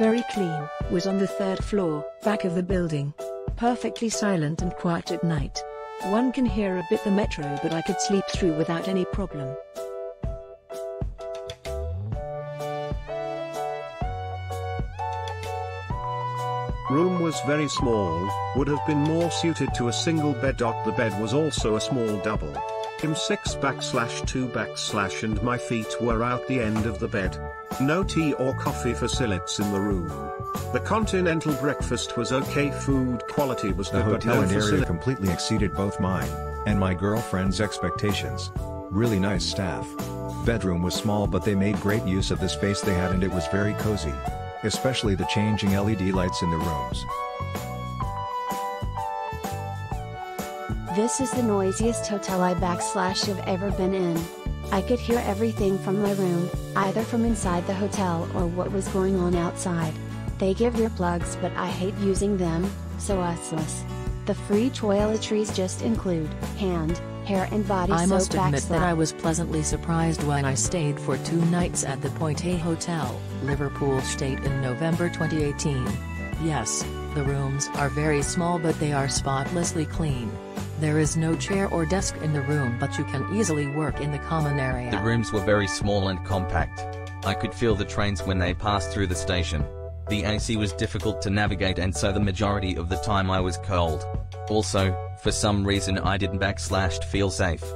very clean, was on the third floor, back of the building. Perfectly silent and quiet at night. One can hear a bit the metro, but I could sleep through without any problem. Room was very small, would have been more suited to a single bed. The bed was also a small double. I'm 6/2 and my feet were out the end of the bed. No tea or coffee facilities in the room. The continental breakfast was okay, food quality was good, but no facility. The hotel and area completely exceeded both mine and my girlfriend's expectations. Really nice staff. Bedroom was small, but they made great use of the space they had and it was very cozy. Especially the changing LED lights in the rooms. This is the noisiest hotel I have ever been in. I could hear everything from my room, either from inside the hotel or what was going on outside. They give earplugs but I hate using them, so useless. The free toiletries just include hand, hair and body soap. I must admit that I was pleasantly surprised when I stayed for 2 nights at the Point A Hotel, Liverpool Street in November 2018. Yes, the rooms are very small but they are spotlessly clean. There is no chair or desk in the room but you can easily work in the common area. The rooms were very small and compact. I could feel the trains when they passed through the station. The AC was difficult to navigate and so the majority of the time I was cold. Also, for some reason I didn't feel safe.